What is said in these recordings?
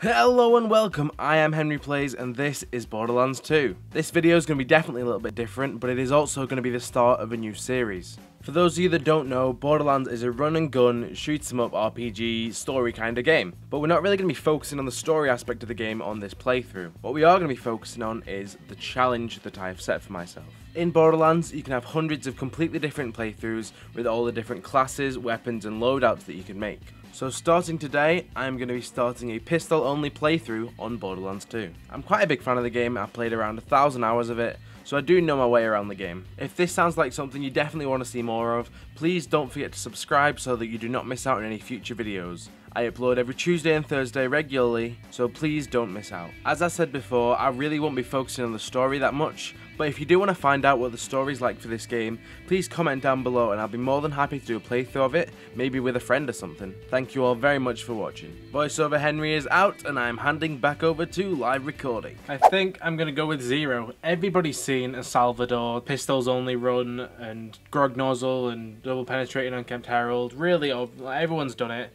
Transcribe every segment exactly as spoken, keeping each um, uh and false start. Hello and welcome, I am HenryPlays and this is Borderlands two. This video is going to be definitely a little bit different, but it is also going to be the start of a new series. For those of you that don't know, Borderlands is a run and gun, shoot 'em up R P G, story kind of game. But we're not really going to be focusing on the story aspect of the game on this playthrough. What we are going to be focusing on is the challenge that I have set for myself. In Borderlands, you can have hundreds of completely different playthroughs with all the different classes, weapons and loadouts that you can make. So starting today, I'm going to be starting a pistol only playthrough on Borderlands two. I'm quite a big fan of the game, I've played around a thousand hours of it, so I do know my way around the game. If this sounds like something you definitely want to see more of, please don't forget to subscribe so that you do not miss out on any future videos. I upload every Tuesday and Thursday regularly, so please don't miss out. As I said before, I really won't be focusing on the story that much, but if you do want to find out what the story's like for this game, please comment down below and I'll be more than happy to do a playthrough of it, maybe with a friend or something. Thank you all very much for watching. Voiceover Henry is out and I'm handing back over to live recording. I think I'm gonna go with Zero. Everybody's seen a Salvador, Pistols Only Run, and Grog Nozzle, and Double Penetrating on Captain Harold. Really, everyone's done it.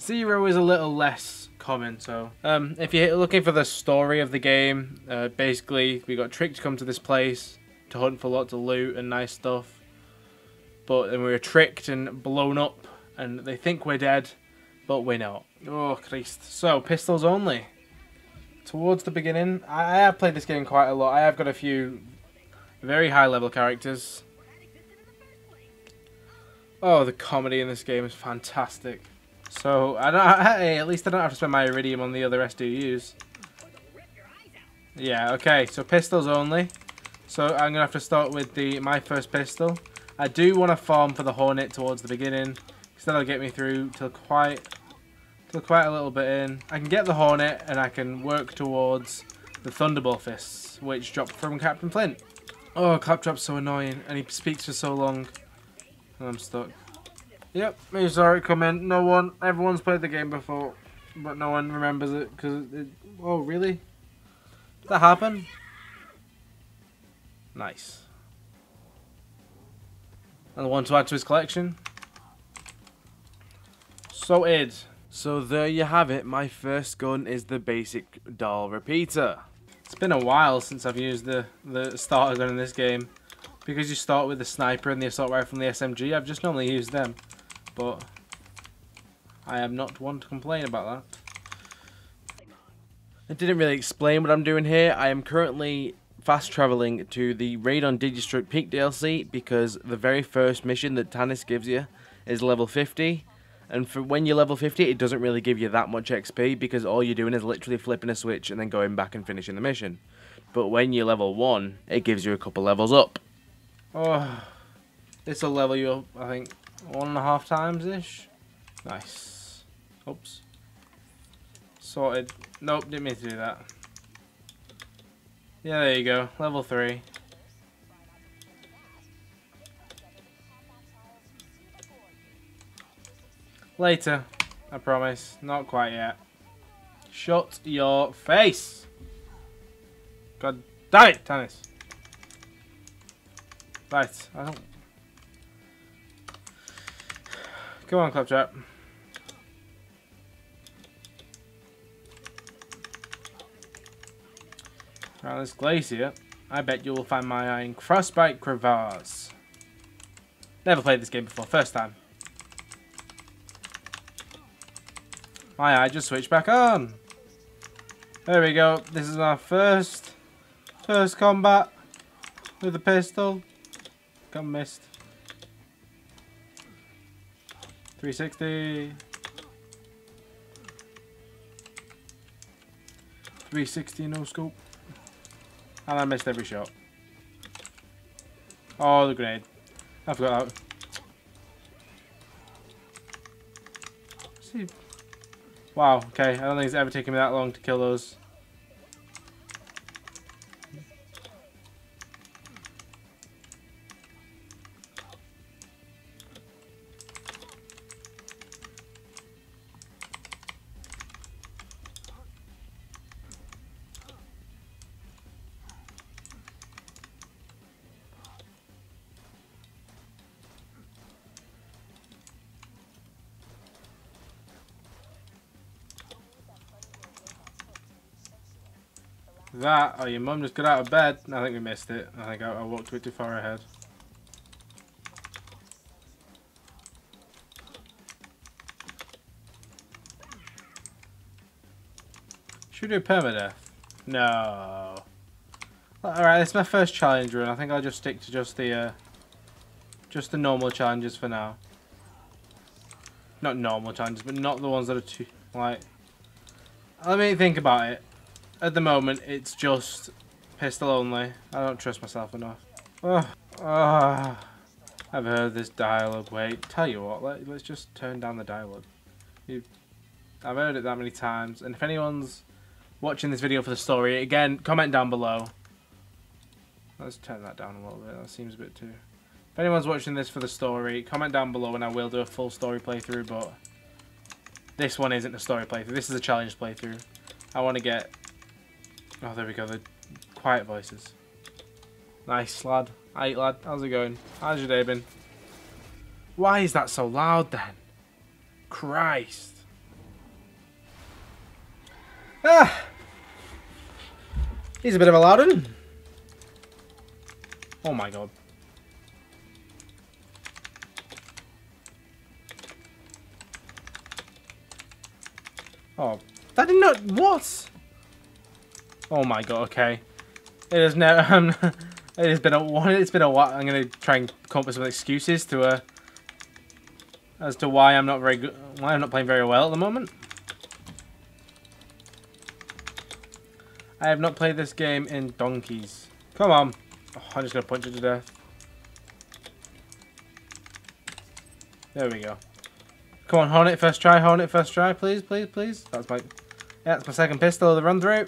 Zero is a little less common, so um, if you're looking for the story of the game, uh, basically we got tricked to come to this place to hunt for lots of loot and nice stuff, but then we were tricked and blown up, and they think we're dead, but we're not. Oh Christ! So pistols only. Towards the beginning, I, I have played this game quite a lot. I have got a few very high-level characters. Oh, the comedy in this game is fantastic. So, I don't. Hey, at least I don't have to spend my iridium on the other S D Us. Yeah, okay, so pistols only. So I'm going to have to start with the my first pistol. I do want to farm for the Hornet towards the beginning, because that'll get me through till quite, till quite a little bit in. I can get the Hornet and I can work towards the Thunderball fists, which dropped from Captain Flint. Oh, Claptrap's so annoying, and he speaks for so long, and I'm stuck. Yep, I'm sorry, come in. No one, everyone's played the game before, but no one remembers it because it, it. Oh, really? Did that happen? Nice. Another one to add to his collection. So, id. So, there you have it. My first gun is the basic Dahl repeater. It's been a while since I've used the, the starter gun in this game, because you start with the sniper and the assault rifle and the S M G. I've just normally used them. But I am not one to complain about that. I didn't really explain what I'm doing here. I am currently fast traveling to the Raid on Digistruct Peak D L C because the very first mission that Tannis gives you is level fifty. And for when you're level fifty, it doesn't really give you that much X P because all you're doing is literally flipping a switch and then going back and finishing the mission. But when you're level one, it gives you a couple levels up. Oh, this will level you up, I think, one and a half times-ish. Nice. Oops. Sorted. Nope, didn't mean to do that. Yeah, there you go. Level three. Later. I promise. Not quite yet. Shut your face! God damn it, Tannis! Right, I don't... Come on, Claptrap. Around this glacier, I bet you will find my eye in Frostbite Crevasse. Never played this game before, first time. My eye just switched back on. There we go, this is our first, first combat with a pistol. Got missed. three sixty. three sixty no scope. And I missed every shot. Oh, the grenade. I forgot that. See. Wow, okay. I don't think it's ever taken me that long to kill those. That, oh, your mum just got out of bed. I think we missed it. I think I, I walked a bit too far ahead. Should we do permadeath? No. Alright, this is my first challenge run. I think I'll just stick to just the, uh, just the normal challenges for now. Not normal challenges, but not the ones that are too, like... Let me think about it. At the moment, it's just pistol only. I don't trust myself enough. Oh, oh. I've heard this dialogue. Wait, tell you what, let, let's just turn down the dialogue. You, I've heard it that many times, and if anyone's watching this video for the story, again, comment down below. Let's turn that down a little bit, that seems a bit too... If anyone's watching this for the story, comment down below and I will do a full story playthrough, but... This one isn't a story playthrough, this is a challenge playthrough. I want to get... Oh, there we go, the quiet voices. Nice, lad. Hi, lad. How's it going? How's your day been? Why is that so loud, then? Christ. Ah! He's a bit of a loud one. Oh my god. Oh, that did not... What? Oh my god, okay. It has never... Um, it has been a while. It's been a while. I'm going to try and come up with some excuses to... Uh, as to why I'm not very good... Why I'm not playing very well at the moment. I have not played this game in donkeys. Come on. Oh, I'm just going to punch it to death. There we go. Come on, Hornet first try, Hornet first try, please, please, please. That's my, yeah, that's my second pistol of the run through.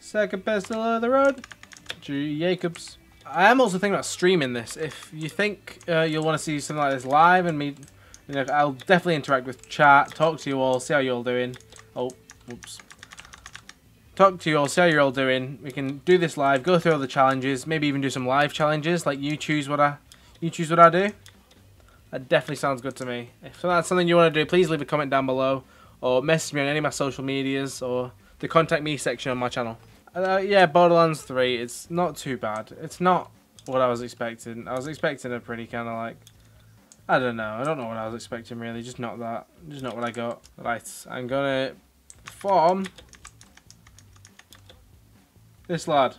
Second pistol of the road. Jakobs. I am also thinking about streaming this. If you think uh, you'll want to see something like this live and me, you know, I'll definitely interact with chat, talk to you all, see how you're all doing. Oh, whoops. Talk to you all, see how you're all doing. We can do this live, go through all the challenges, maybe even do some live challenges. Like you choose what I, you choose what I do. That definitely sounds good to me. If that's something you want to do, please leave a comment down below, or message me on any of my social medias, or the contact me section on my channel. Uh, yeah, Borderlands three, it's not too bad. It's not what I was expecting. I was expecting a pretty kind of like, I don't know. I don't know what I was expecting really. Just not that. Just not what I got. Right, I'm gonna form this lad.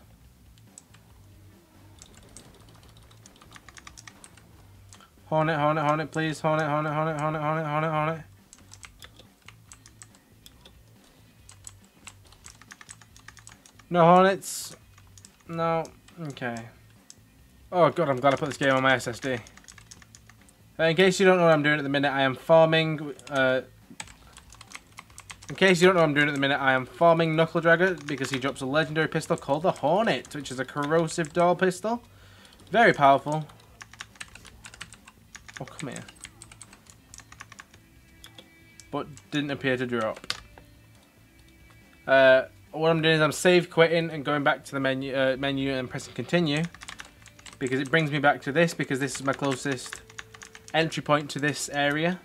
Hornet, Hornet, Hornet, please. Hornet, Hornet, Hornet, Hornet, Hornet, Hornet, Hornet. No Hornets. No. Okay. Oh god, I'm glad I put this game on my S S D. Uh, in case you don't know what I'm doing at the minute, I am farming... Uh, in case you don't know what I'm doing at the minute, I am farming Knuckle Dragger because he drops a legendary pistol called the Hornet, which is a corrosive Dahl pistol. Very powerful. Oh, come here. But didn't appear to drop. Uh... What I'm doing is I'm save quitting and going back to the menu, uh, menu and pressing continue, because it brings me back to this, because this is my closest entry point to this area.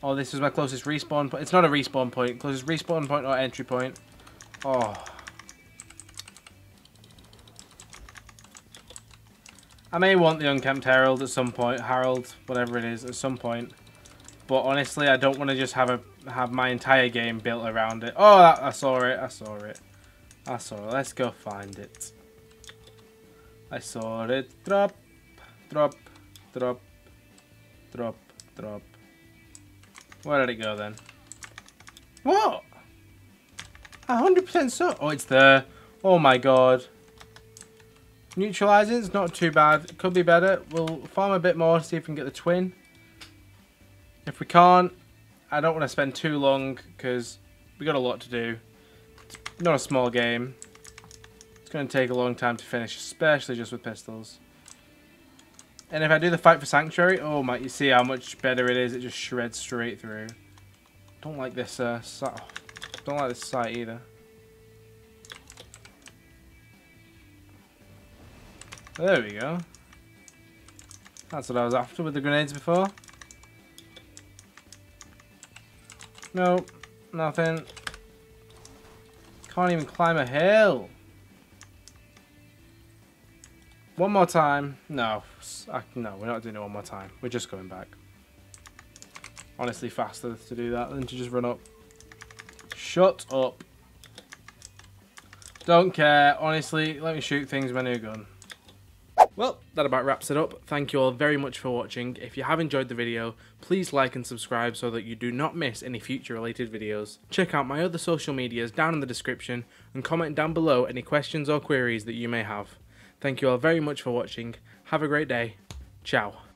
Or this is my closest respawn point. It's not a respawn point. Closest respawn point or entry point. Oh. I may want the uncamped Harold at some point. Harold, whatever it is, at some point. But honestly, I don't want to just have a have my entire game built around it. Oh, that, I saw it. I saw it. I saw it. Let's go find it. I saw it. Drop, drop, drop, drop, drop. Where did it go then? What? one hundred percent so. Oh, it's there. Oh my god. Neutralizing is not too bad. Could be better. We'll farm a bit more, see if we can get the twin. If we can't, I don't want to spend too long because we got a lot to do. It's not a small game. It's going to take a long time to finish, especially just with pistols. And if I do the fight for sanctuary, oh my, you see how much better it is. It just shreds straight through. Don't like this. Uh, so don't like this sight either. There we go. That's what I was after with the grenades before. Nope, nothing. Can't even climb a hill. One more time. No. I, no, we're not doing it one more time. We're just going back. Honestly, faster to do that than to just run up. Shut up. Don't care. Honestly, let me shoot things with my new gun. Well, that about wraps it up. Thank you all very much for watching. If you have enjoyed the video, please like and subscribe so that you do not miss any future related videos. Check out my other social medias down in the description and comment down below any questions or queries that you may have. Thank you all very much for watching. Have a great day. Ciao.